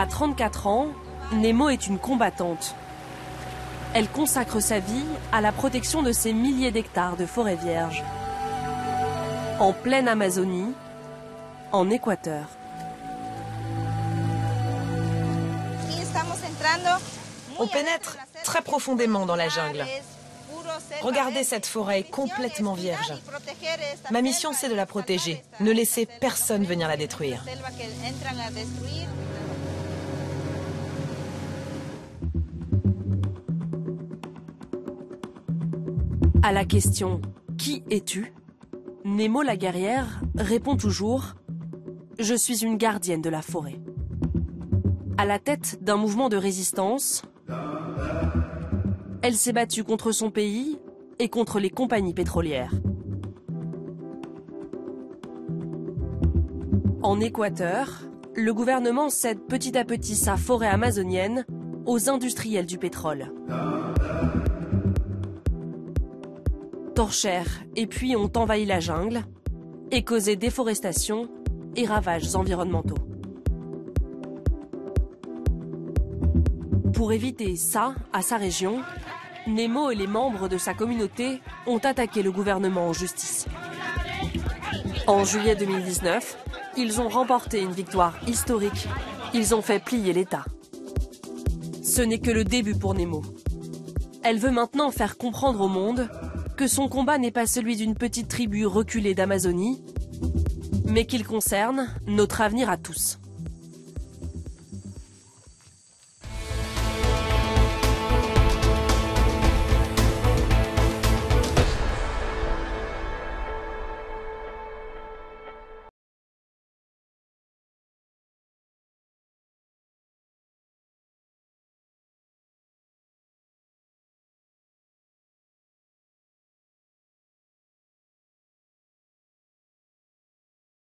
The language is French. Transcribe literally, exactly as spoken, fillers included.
À trente-quatre ans, Nemo est une combattante. Elle consacre sa vie à la protection de ces milliers d'hectares de forêts vierges. En pleine Amazonie, en Équateur. On pénètre très profondément dans la jungle. Regardez cette forêt complètement vierge. Ma mission, c'est de la protéger. Ne laissez personne venir la détruire. À la question « Qui es-tu ?» Nemo la guerrière répond toujours « Je suis une gardienne de la forêt ». À la tête d'un mouvement de résistance, elle s'est battue contre son pays et contre les compagnies pétrolières. En Équateur, le gouvernement cède petit à petit sa forêt amazonienne aux industriels du pétrole. Torchères et puits ont envahi la jungle et causé déforestation et ravages environnementaux. Pour éviter ça à sa région, Nemo et les membres de sa communauté ont attaqué le gouvernement en justice. En juillet deux mille dix-neuf, ils ont remporté une victoire historique. Ils ont fait plier l'État. Ce n'est que le début pour Nemo. Elle veut maintenant faire comprendre au monde que son combat n'est pas celui d'une petite tribu reculée d'Amazonie, mais qu'il concerne notre avenir à tous.